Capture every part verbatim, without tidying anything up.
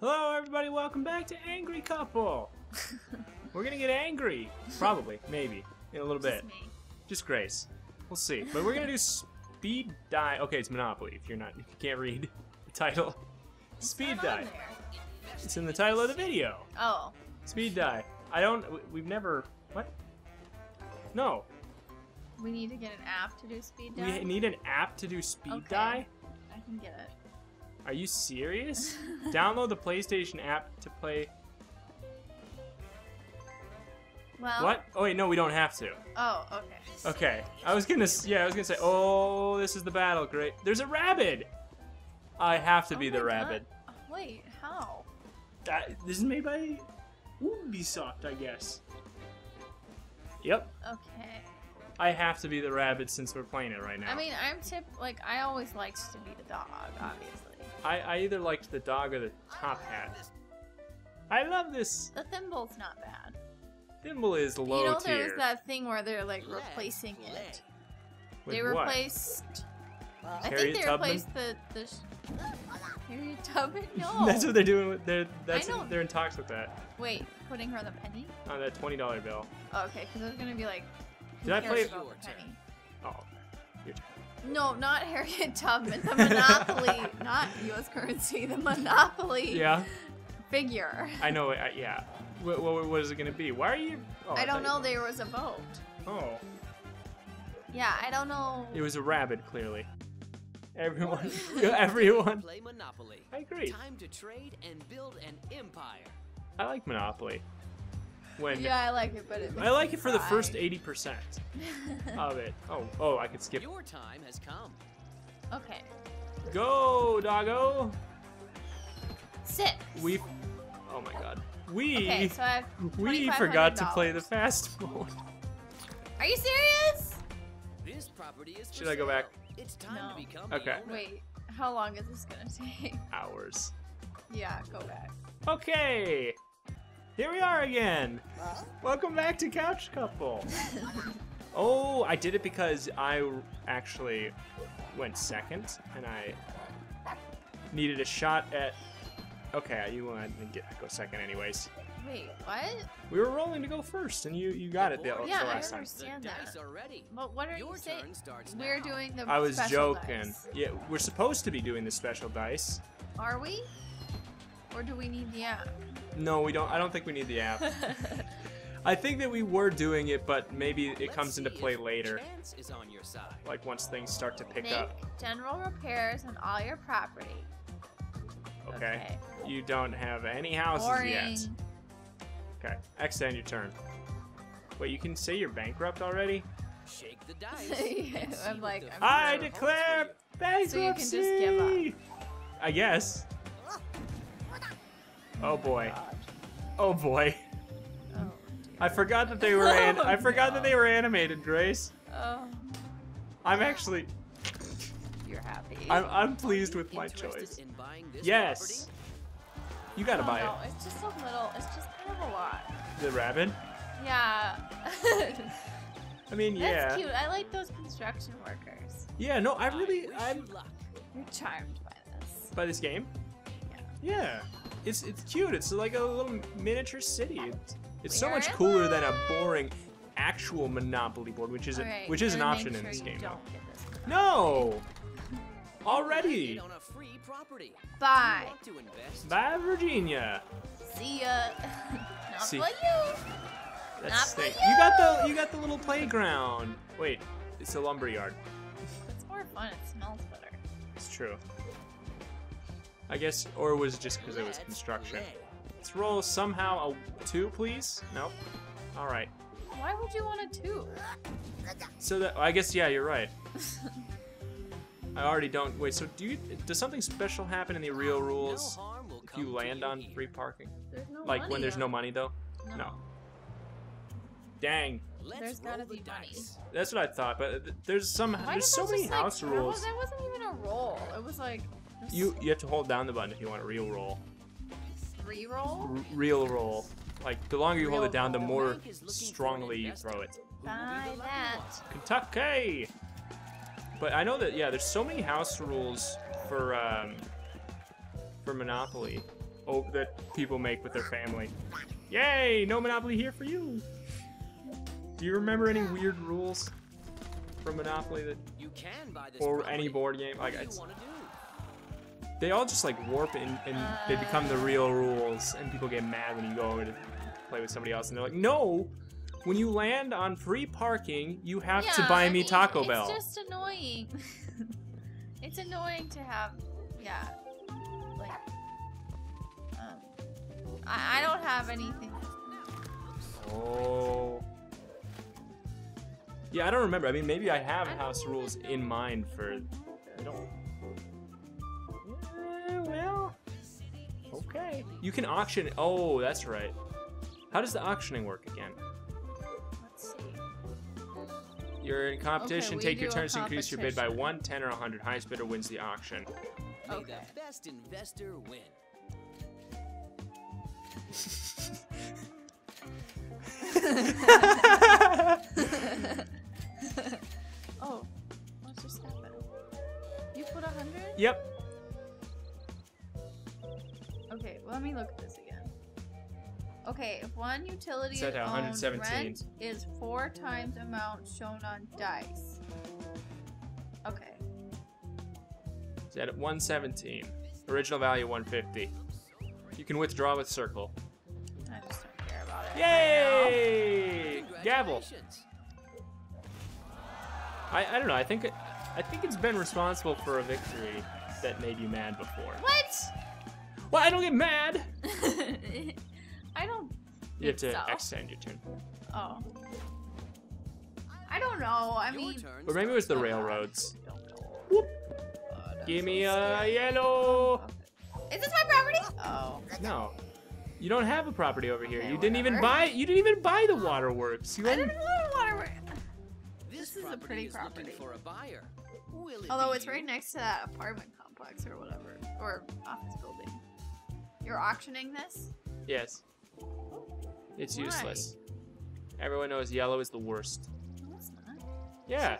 Hello everybody, welcome back to Angry Couple. We're gonna get angry, probably, maybe, in a little bit. Just me. Just Grace. We'll see. But we're gonna do speed dive. Okay, it's Monopoly. If you're not, if you can't read the title, it's speed dive. It's in the title of the video. Oh. Speed dive. I don't. We've never. What? No. We need to get an app to do speed dive. We need an app to do speed okay. dive. I can get it. Are you serious? Download the PlayStation app to play. Well, what? Oh wait, no, we don't have to. Oh, okay. Okay, I was gonna, yeah, I was gonna say, oh, this is the battle. Great, there's a rabbit. I have to oh be the rabbit. God. Wait, how? That, this is made by Ubisoft, I guess. Yep. Okay. I have to be the rabbit since we're playing it right now. I mean, I'm tip like I always liked to be the dog, obviously. I, I either liked the dog or the top hat. I love this. The thimble's not bad. Thimble is low tier. You know, tier. There's that thing where they're like replacing yeah. it. With they replaced. What? Well, I Harriet think they replaced Tubman? the the. Harriet Tubman? No. That's what they're doing. With, they're that's I know. they're in talks with that. Wait, putting her on the penny? On that twenty dollar bill. Oh, okay, because I was gonna be like. Did I play your turn? Oh, your turn. No, not Harriet Tubman. The Monopoly, not U S currency. The Monopoly. Yeah. Figure. I know. I, yeah. What, what, what is it gonna be? Why are you? Oh, I don't I know. You... There was a vote. Oh. Yeah, I don't know. It was a rabbit, clearly. Everyone, everyone. Play Monopoly. I agree. Time to trade and build an empire. I like Monopoly. When yeah, I like it, but it I like it for cry. the first eighty percent of it. Oh, oh, I could skip. Your time has come. Okay. Go, doggo. Sit. We. Oh my God. We. Okay, so I have we forgot to play the fast mode. Are you serious? This property is. Should I go back? It's time no. to become. Okay. Wait, how long is this gonna take? Hours. Yeah, go back. Okay. Here we are again. Huh? Welcome back to Couch Couple. Oh, I did it because I actually went second, and I needed a shot at. Okay, you went and get go second, anyways. Wait, what? We were rolling to go first, and you you got it the, yeah, the last time. Yeah, I understand time. that. But what are Your you saying? We're doing the. I was joking. Dice. Yeah, we're supposed to be doing the special dice. Are we? Or do we need the app? No, we don't. I don't think we need the app. I think that we were doing it, but maybe it Let's comes into play later. Is on your side. Like once things start to pick Make up. Make general repairs on all your property. Okay. okay. You don't have any houses Boring. yet. Okay. Extend your turn. Wait, you can say you're bankrupt already? Shake the dice. yeah, I'm like. I'm I declare bankruptcy. So you can just give up. I guess. Oh boy! Oh boy! Oh, I forgot that they were. An oh, I forgot no. that they were animated, Grace. Oh. I'm actually. You're happy. I'm. I'm pleased with my choice. In buying this yes. Property? You gotta buy know. it. It's just a little. It's just kind of a lot. The rabbit? Yeah. I mean, yeah. That's cute. I like those construction workers. Yeah. No, I really. I I'm. You're charmed by this. By this game? Yeah. Yeah. It's it's cute. It's like a little miniature city. It's, it's so much cooler than a boring actual Monopoly board, which is right, a, which is an option sure in this game. Don't get this no. Already. On a free property. Bye. Bye, Virginia. See ya. Not See. for you. That's Not for you. You got the you got the little playground. Wait, it's a lumberyard. It's more fun. It smells better. It's true. I guess, or was it just because it was construction? Let's roll somehow a two, please. Nope. All right. Why would you want a two? So that I guess yeah, you're right. I already don't wait. So do you? Does something special happen in the real rules no if you land you on here. free parking? No like money, when there's though. no money though. No. no. Dang. Let's there's gotta be money. That's what I thought, but there's some. Why there's so many house like, rules. That wasn't even a roll. It was like. You you have to hold down the button if you want a real roll. Re-roll? R real roll. Like the longer you real hold it down, the more strongly you throw it. Buy that. Kentucky. But I know that yeah, there's so many house rules for um, for Monopoly. that people make with their family. Yay! No Monopoly here for you! Do you remember any weird rules from Monopoly that you can buy this or any board game? Like, it's, they all just like warp and, and uh, they become the real rules, and people get mad when you go over to play with somebody else and they're like, no! When you land on free parking, you have yeah, to buy I me mean, Taco it's Bell. It's just annoying. It's annoying to have, yeah, like, um, I, I don't have anything. Oh. Yeah, I don't remember. I mean, maybe I have I house rules know. in mind for, I don't. Yeah, well, okay. You can auction, oh, that's right. How does the auctioning work again? You're in competition, okay, take your turns to increase your bid by one, ten, or one hundred. Highest bidder wins the auction. Okay. May the best investor win. Oh, what just happened? You put one hundred? Yep. Okay, well, let me look at this again. Okay, if one utility set out one seventeen rent is four times amount shown on dice. Okay. It's at one seventeen. Original value one fifty. You can withdraw with circle. I just don't care about it. Yay! Right now. Gavel. I I don't know. I think it, I think it's been responsible for a victory that made you mad before. What? Well, I don't get mad. I don't. You have to so. extend your turn. Oh. I don't know. I your mean. Or maybe it was the railroads. Whoop. Oh, Give me so a scary. yellow. Is this my property? Oh. No. You don't have a property over here. Okay, you whatever. didn't even buy. You didn't even buy the waterworks. You I didn't buy the waterworks. This, this is a pretty property. For a buyer. It Although it's you? right next to that apartment complex or whatever, or office building. You're auctioning this? Yes. It's Why? useless. Everyone knows yellow is the worst. No, it's not. Yeah.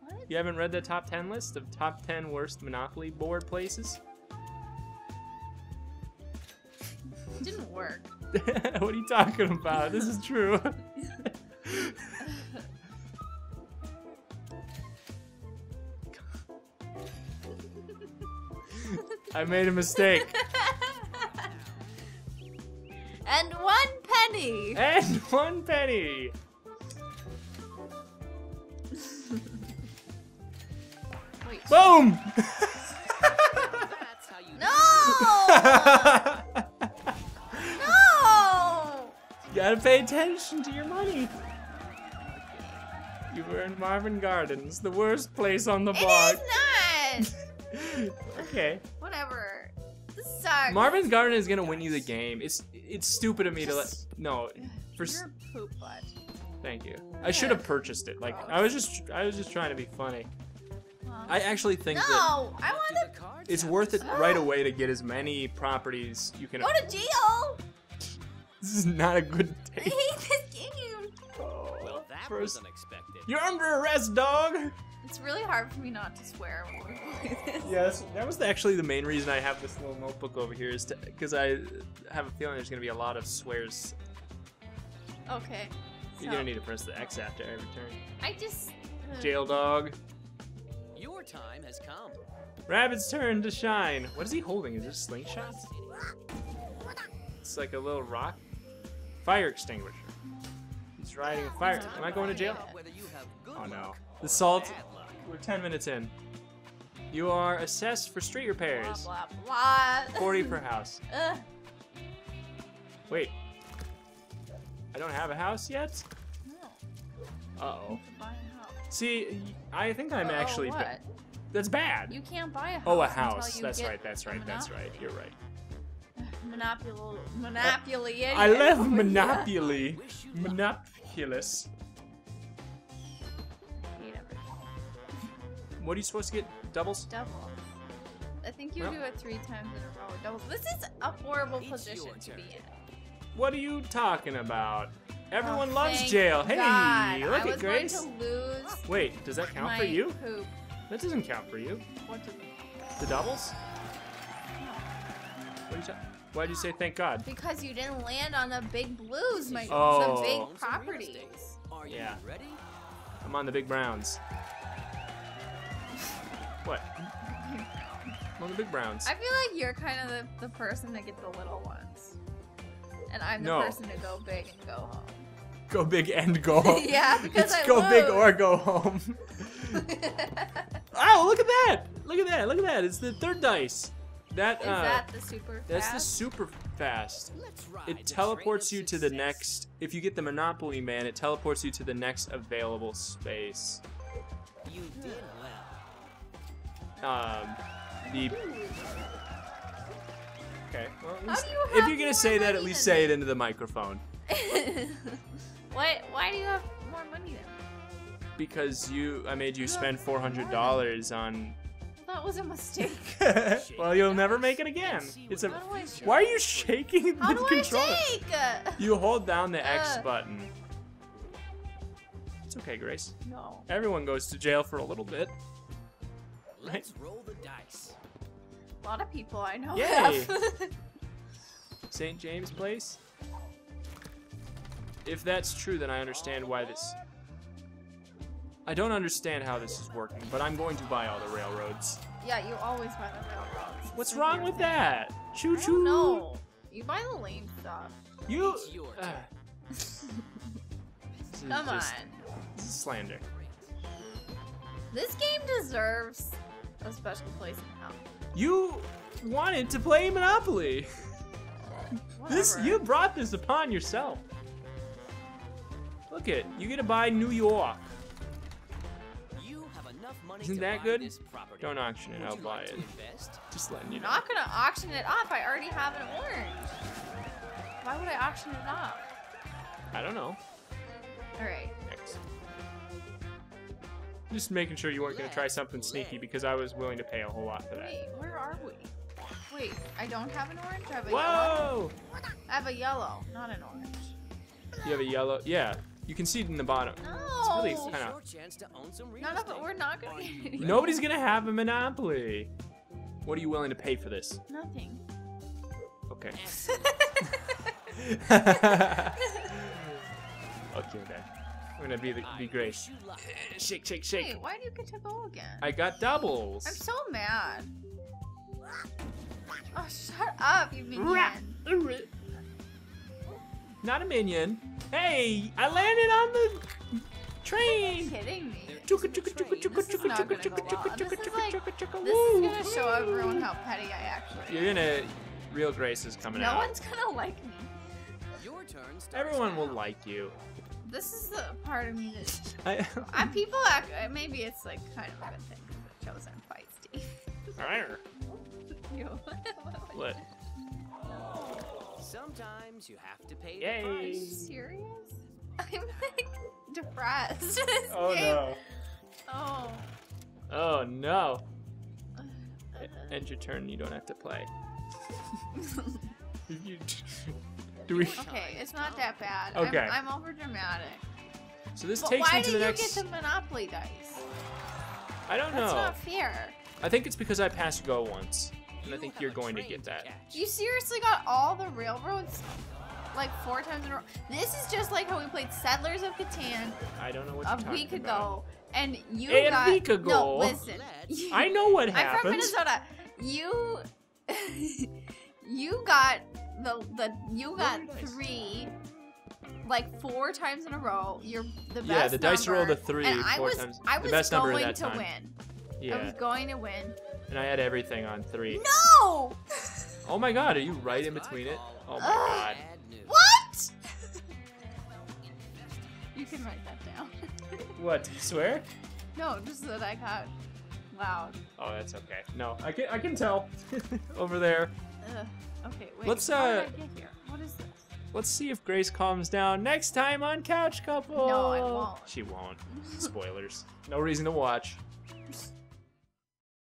What? You haven't read the top ten list of top ten worst Monopoly board places? It didn't work. What are you talking about? This is true. I made a mistake. And one penny! And one penny! Wait. Boom! No! No! You gotta pay attention to your money. You were in Marvin Gardens, the worst place on the block. It is not! Okay. Whatever. Sucks. Marvin's Garden is gonna win you the game. It's it's stupid of me just, to let no. For you're a poop butt. Thank you. Yeah. I should have purchased it. Like I was just I was just trying to be funny. Well, I actually think no, that I want to, it's worth it right away to get as many properties you can. What a deal! This is not a good day. I hate this game. Oh, well, that first, was unexpected. You're under arrest, dog. It's really hard for me not to swear when we're doing this. Yes, that was actually the main reason I have this little notebook over here, is because I have a feeling there's going to be a lot of swears. Okay. So. You're going to need to press the X after every turn. I just... Uh, Jail dog. Your time has come. Rabbit's turn to shine. What is he holding? Is this slingshots? It's like a little rock. Fire extinguisher. He's riding a fire. Am I going to jail? Oh no. The salt, we're ten minutes in. You are assessed for street repairs. Blah, blah, blah. forty per house. Uh. Wait, I don't have a house yet? No. Uh-oh. See, I think I'm oh, actually, what? Ba that's bad. You can't buy a house. Oh, a house, that's right, that's right, that's right, you're right. Monopol Monopoly. Uh, I love Monopoly. Monopolist. What are you supposed to get? Doubles? Doubles. I think you well. do it three times in a row. Doubles. This is a horrible it's position to be in. What are you talking about? Everyone oh, loves jail. Hey, God. look I at Grace. I was going to lose. Wait, does that count for you? Poop. That doesn't count for you. What does it count? The doubles? No. What are you talking? Why'd you say thank God? Because you didn't land on the big blues, my oh. the big properties. Are you yeah. ready? I'm on the big browns. What? I'm on the big browns. I feel like you're kind of the, the person that gets the little ones. And I'm the no. person to go big and go home. Go big and go home. Yeah, because it's I go lose. big or go home. Oh, look at that! Look at that! Look at that! It's the third dice. That is uh, that the super. That's fast? the super fast. Let's ride it teleports you to the next. If you get the Monopoly Man, it teleports you to the next available space. You did well. Um, the. Okay. Well, at least, you if you're gonna say that, at least say it into the microphone. Why? Why do you have more money then? Because you, I made you, you spend four hundred dollars on. Well, that was a mistake. Well, you'll never make it again. It's a. Why are you shaking the controller? How do I shake? You hold down the X uh. button. It's okay, Grace. No. Everyone goes to jail for a little bit. Right? Let's roll the dice. A lot of people I know. Yay! Saint James Place. If that's true, then I understand why this... I don't understand how this is working, but I'm going to buy all the railroads. Yeah, you always buy the railroads. What's so wrong with thing. that? Choo-choo! No, you buy the lame stuff. You... Uh, Come on. Just, this is slander. This game deserves a special place in hell. You wanted to play Monopoly. This You brought this upon yourself. Look it, you get to buy New York. You have enough money. Isn't that good? Don't auction it, I'll buy it. Just letting you know. I'm not gonna auction it off, I already have an orange. Why would I auction it off? I don't know. Alright. Next. Just making sure you weren't gonna try something sneaky because I was willing to pay a whole lot for that. Wait, where are we? Wait, I don't have an orange, I have a yellow. Whoa! I have a yellow, not an orange. You have a yellow, yeah. You can see it in the bottom. No. It's really kind of. No, no, but we're not gonna. Nobody's gonna have a monopoly. What are you willing to pay for this? Nothing. Okay. Okay, then. I'm gonna be the be great. Shake, shake, shake. Wait, why do you get to go again? I got doubles. I'm so mad. Oh, shut up, you minion. Not a minion. Hey, I landed on the train. Are you kidding me? This is not gonna go well. This is like, this is gonna show everyone how petty I actually am. You're gonna, real Grace is coming out. No one's gonna like me. Your turn. Everyone will like you. This is the part of me that I, people act. Maybe it's like kind of a good thing because it shows I'm feisty. Alright. What? Sometimes you have to pay Yay. the price. Are you serious? I'm like depressed. Oh game. no. Oh. Oh no. End your turn. You don't have to play. Do we? Okay, it's not that bad. Okay. I'm, I'm over dramatic. So this but takes me to the next. Why did you get the Monopoly dice? I don't That's know. That's not fair. I think it's because I passed Go once. And I think you're going to get that. You seriously got all the railroads like four times in a row. This is just like how we played Settlers of Catan. I don't know what you're talking about. A week ago, and you and got a week ago. No, listen. You, I know what happened. I'm from Minnesota. You, you got the the you got three, like four times in a row. You're the best. Yeah, the number, dice rolled a three and four I was, times. I was the best number that time. Yeah. I was going to win. And I had everything on three. No! Oh my god, are you right in between it? Oh my uh, god. What? You can write that down. What, do you swear? No, just that I got loud. Oh, that's okay. No, I can, I can tell. Over there. Uh, okay, wait, let's, uh, how did I get here? What is this? Let's see if Grace calms down next time on Couch Couple. No, I won't. She won't. Spoilers. No reason to watch.